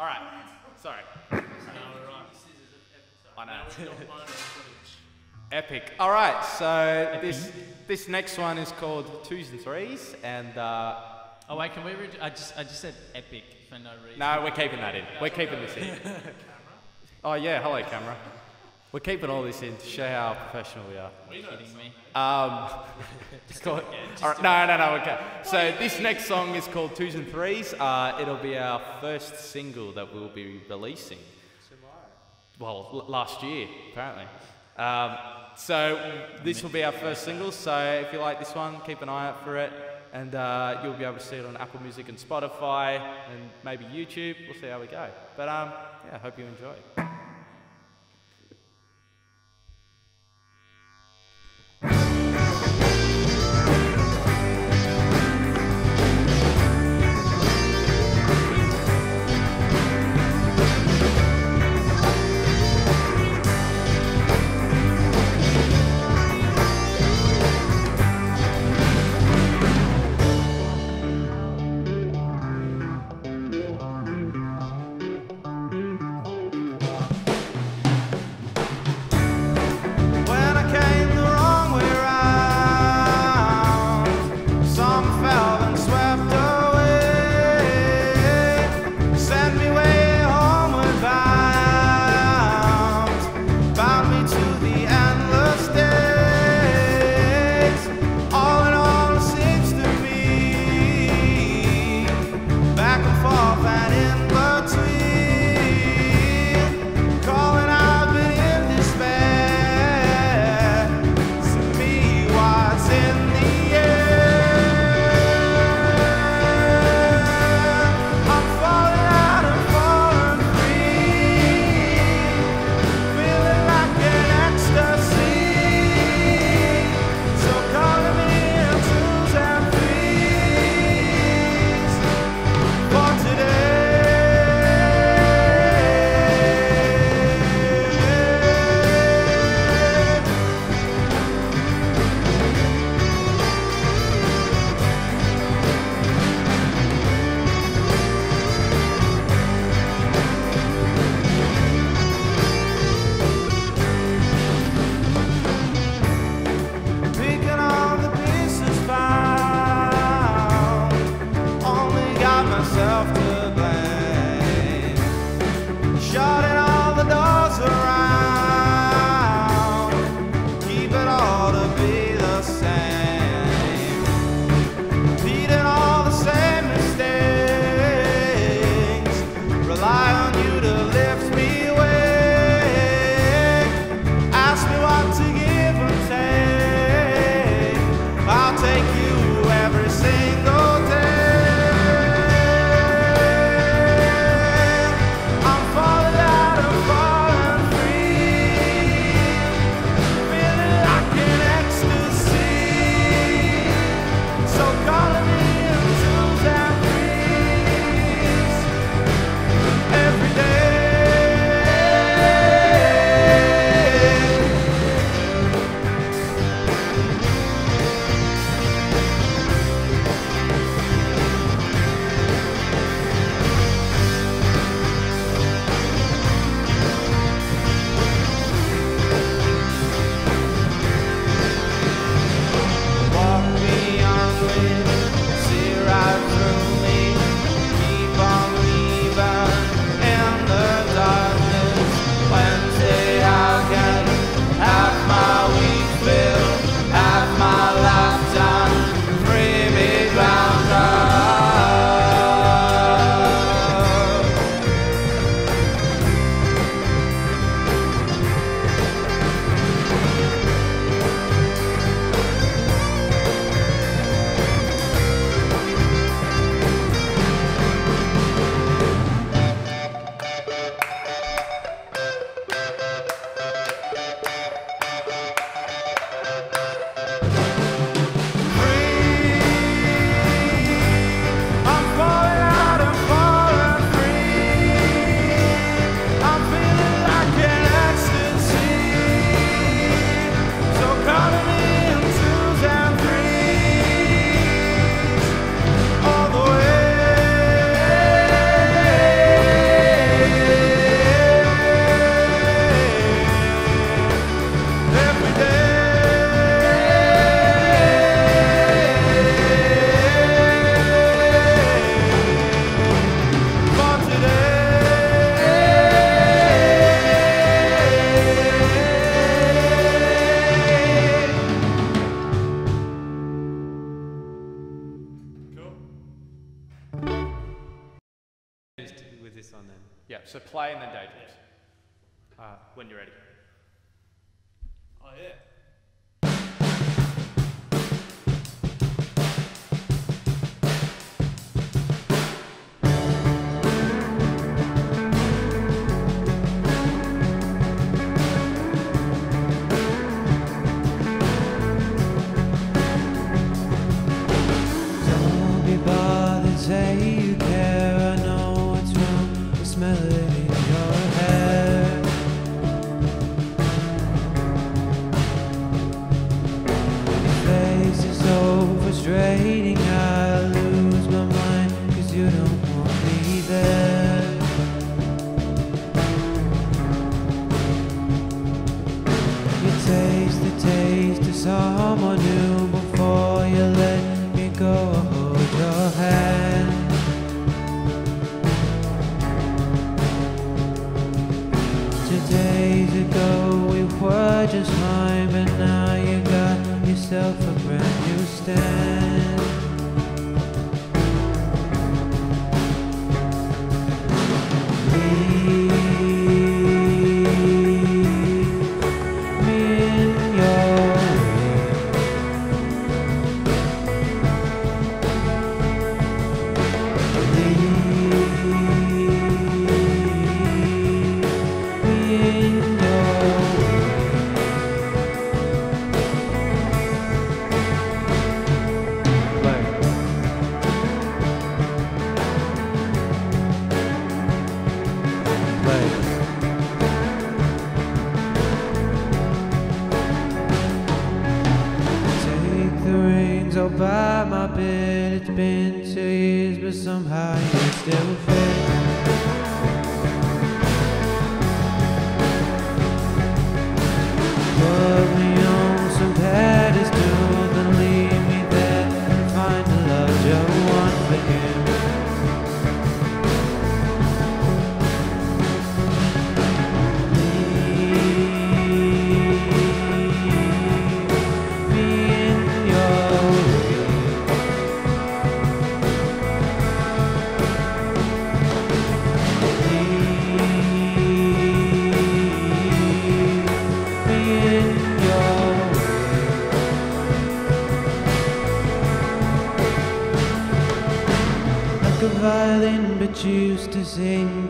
All right. Sorry. I know. Epic. All right. So this next one is called Twos and Threes, and. Oh wait, can we? I just said epic for no reason. No, we're keeping that in. We're keeping this in. Oh yeah. Hello, camera. We're keeping all this in to show how professional we are. Are you kidding me? All right, no, okay. So this next song is called Twos and Threes. It'll be our first single that we'll be releasing. Tomorrow? Well, last year, apparently. So this will be our first single, so if you like this one, keep an eye out for it, and you'll be able to see it on Apple Music and Spotify, and maybe YouTube. We'll see how we go. But yeah, I hope you enjoy it. with this on then. Yeah, so play and then daydreams. Yeah. When you're ready. Oh, yeah.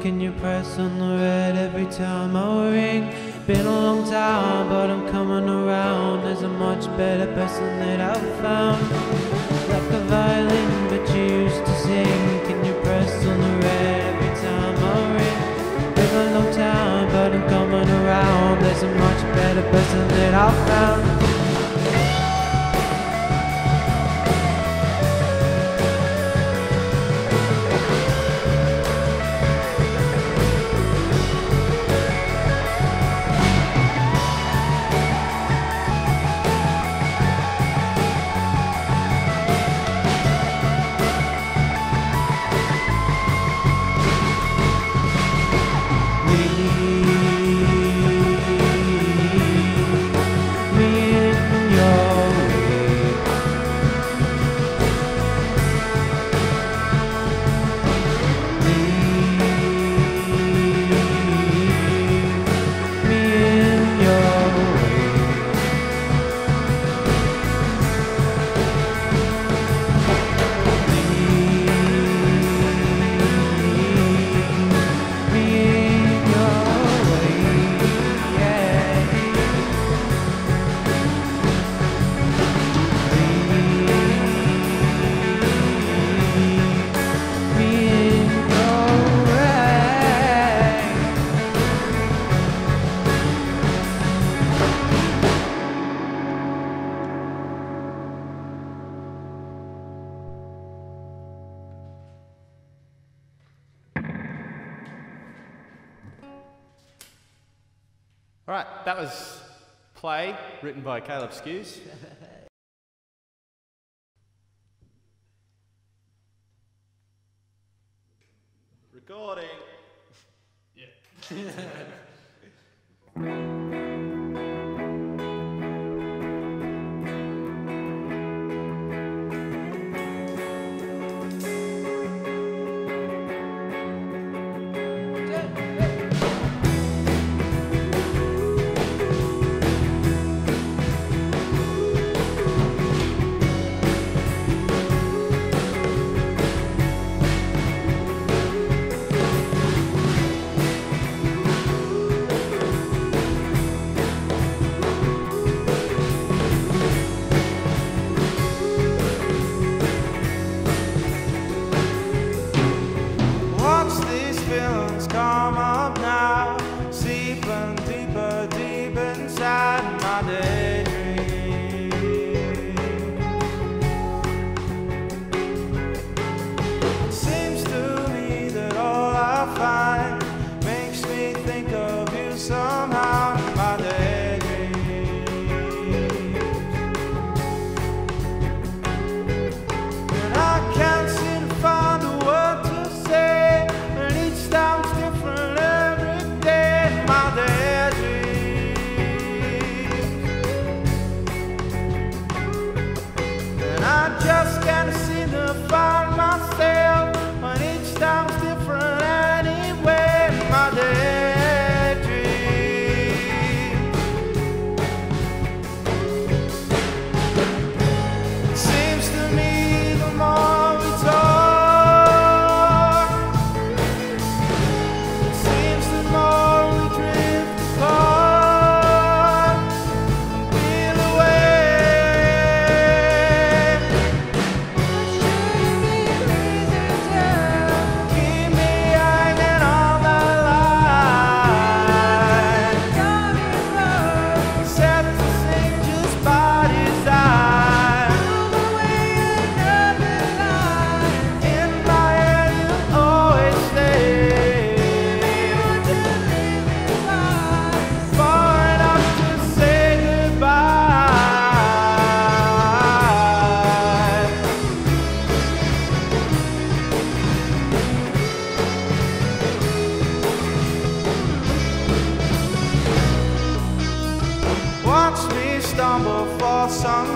Can you press on the red every time I ring? Been a long time, but I'm coming around. There's a much better person that I've found. Like a violin, but you used to sing. Can you press on the red every time I ring? Been a long time, but I'm coming around. There's a much better person that I've found. Play, written by Caleb Skews. Recording. Yeah.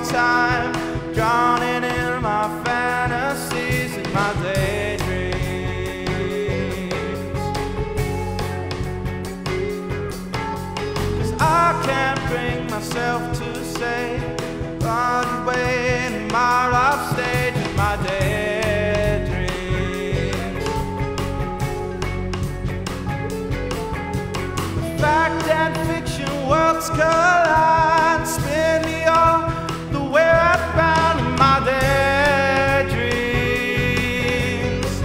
time, drowning in my fantasies and my daydreams. 'Cause I can't bring myself to say, run away in my life stage in my daydreams. The fact and fiction worlds collide, spin me all the way around in my daydreams.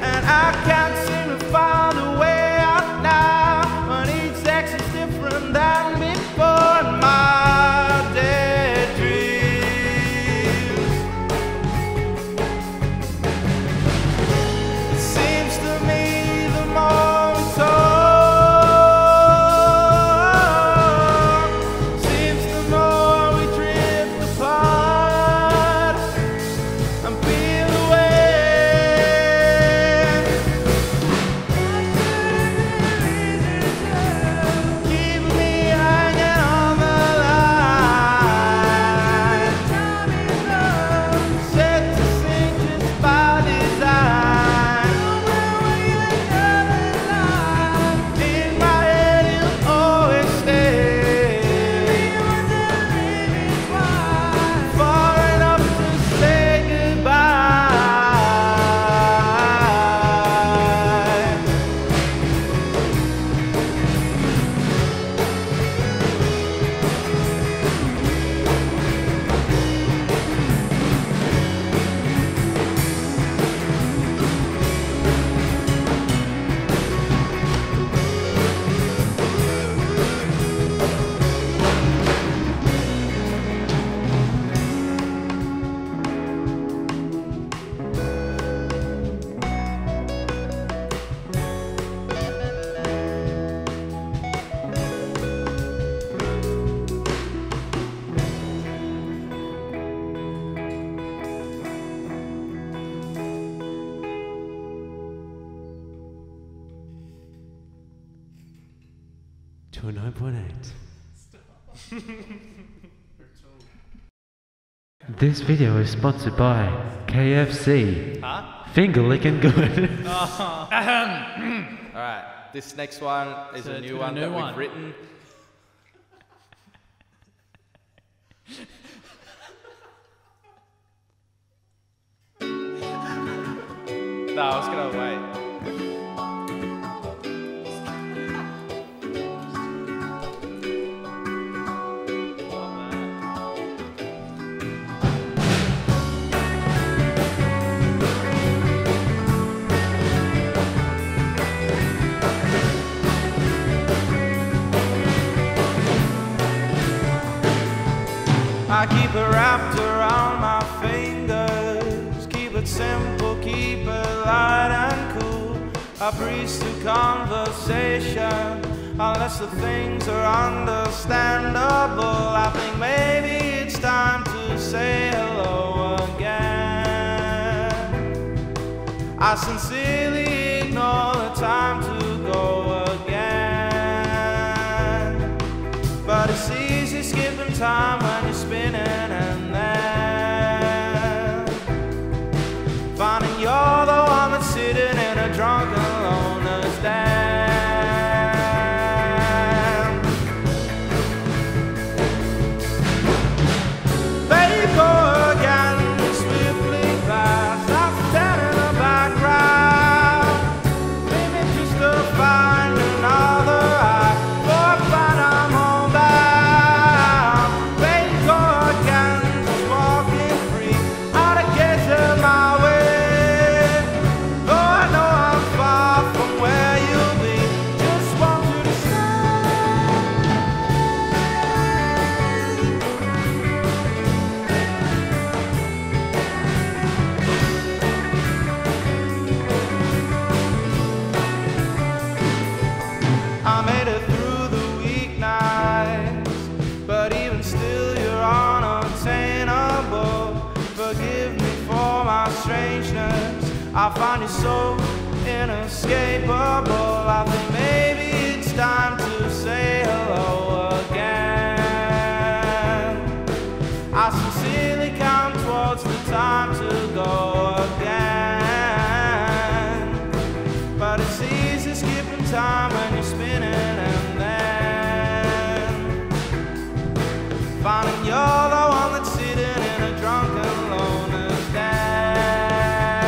And I can't seem to find a way out now, but each sex is different than before in my daydreams. It seems to me the more we talk, seems the more we drift apart and peel away. Keep me hanging on the line, set to sink just by design. In my head you'll always stay, far enough to say goodbye. To 9.8. This video is sponsored by KFC. Huh? Finger licking good. Alright, this next one is So a new one that we've written. No, I was gonna wait. I keep it wrapped around my fingers, keep it simple, keep it light and cool. I breeze through conversation, unless the things are understandable. I think maybe it's time to say hello again. I sincerely ignore the time to go again, but it's easy skipping time when you're spinning and then finding you're the one that's sitting in a drunken loner's den. They go again, swiftly fast. I'm standing in the background, maybe just to find another eye, or find I'm homebound. They go again, just walking free, out of gauge of my way. Oh, I know I'm far from where you'll be, just want you to stay. I made it through the weeknights, but even still you're unattainable. Forgive me for my strangeness, I find you so inescapable. I think maybe it's time to say hello again. I sincerely come towards the time to go again. But it's easy skipping time when you're spinning and then finding you're the one that's sitting in a drunken loner's den.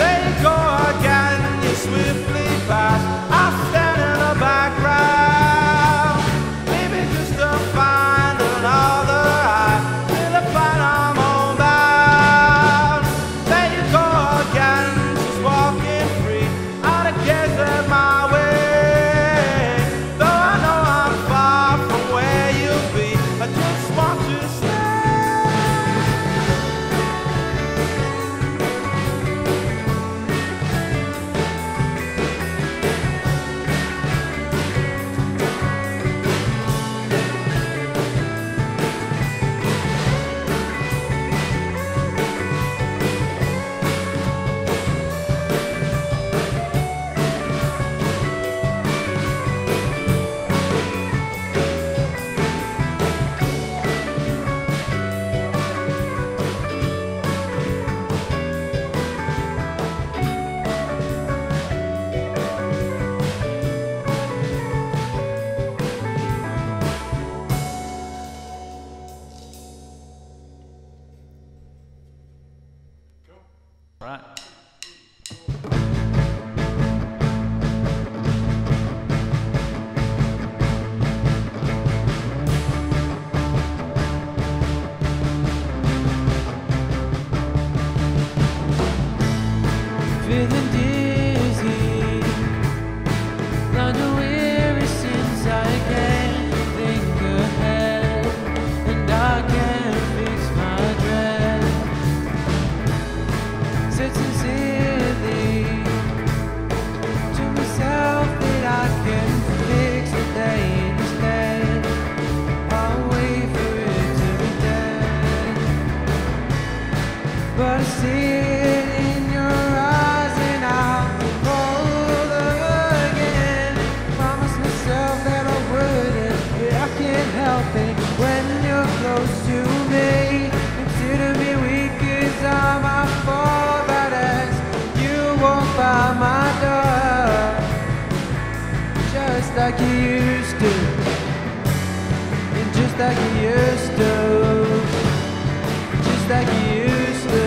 They go again, you swiftly pass. I stand in the background. Like you used to, and just like you used to, just like you used to.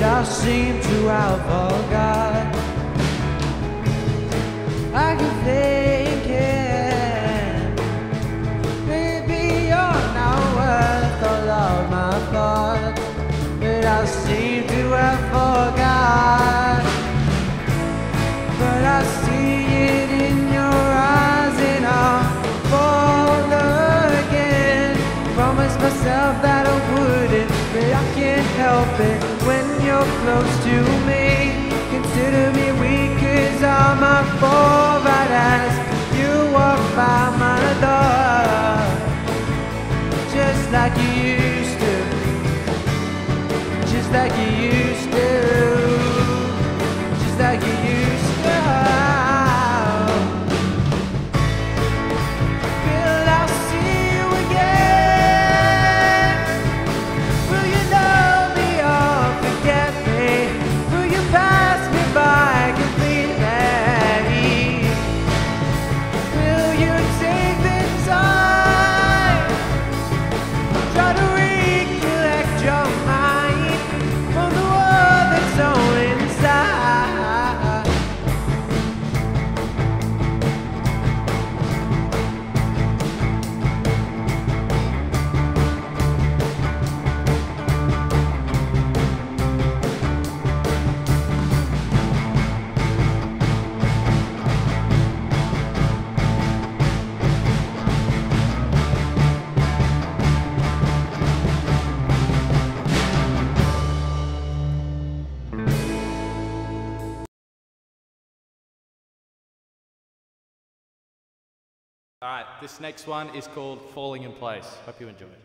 I seem to have forgot. I can think it. Maybe you're not worth all of my thoughts, but I seem to have forgot. But I see it in your eyes and I'll fall again. Promised myself that I wouldn't, but I can't help it. When you're close to me, consider me weak, 'cause I'm a fool right as you walk by my door, just like you used to, just like you used to, just like you used to. All right, this next one is called Falling in Place. Hope you enjoy it.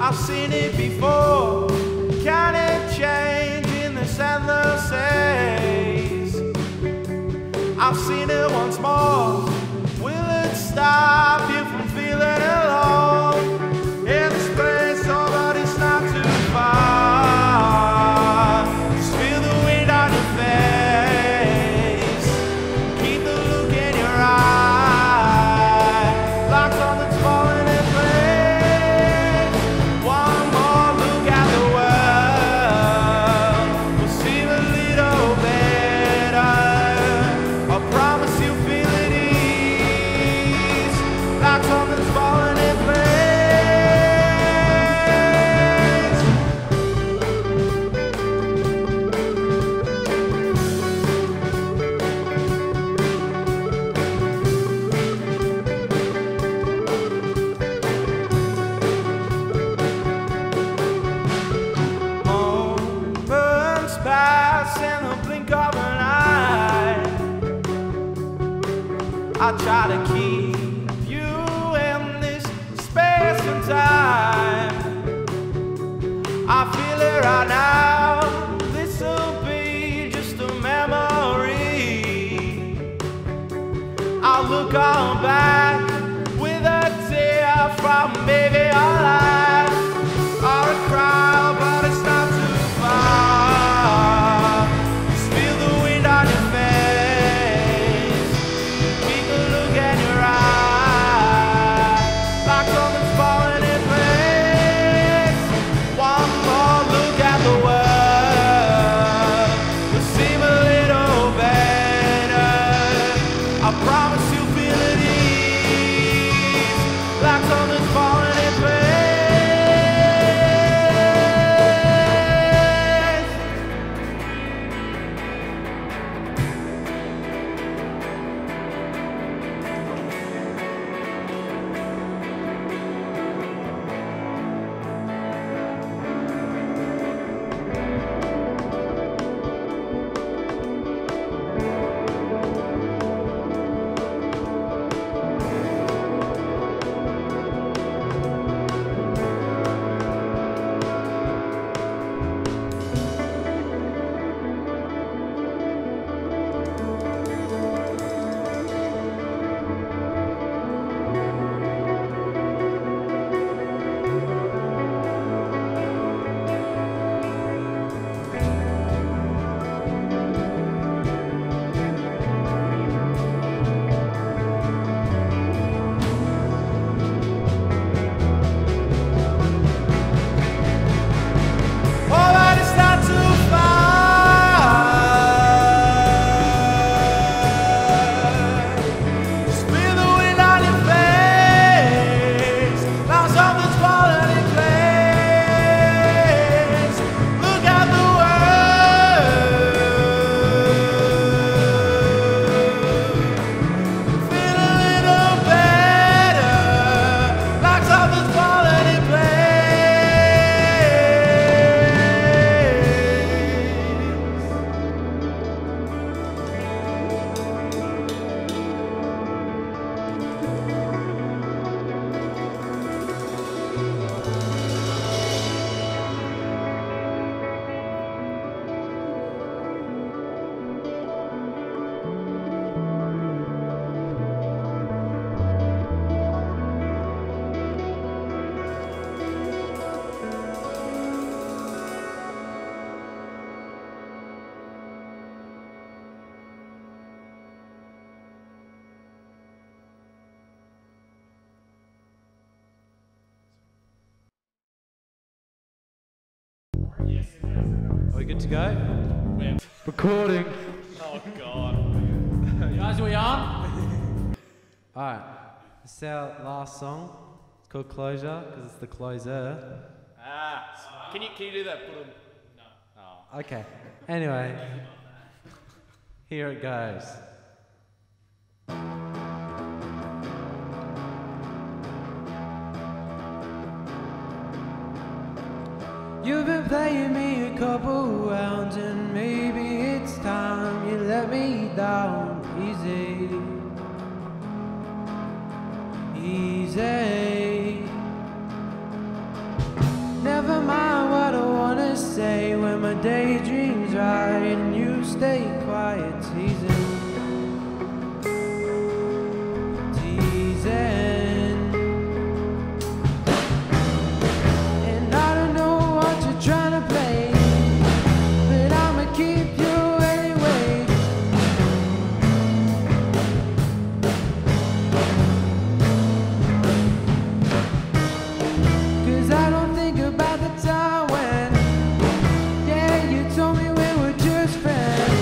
I've seen it before, counted change in the Sandler's haze. I've seen it once more. Will it stop you from feeling alone? In this place, oh, but it's not too far. Just feel the wind on your face. Keep the look in your eye. Locked on the falling in place. I try to keep you in this space and time. I feel it right now. This'll be just a memory. I'll look on back with a tear from maybe a lie or a cry, but it's not too far. Just feel the wind on your face. Look at your eyes. Yes. Are we good to go? Yeah. Recording. Oh God. Guys, we on? All right. This is our last song. It's called Closure because it's the closer. Ah. Can you do that? Put them. No. Oh. Okay. Anyway, here it goes. You've been playing me a couple rounds, and maybe it's time you let me down easy. Easy. Never mind what I wanna say when my daydreams ride and you stay quiet, teasing. Teasing. When, yeah, you told me we were just friends.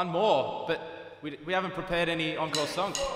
One more, but we haven't prepared any encore songs.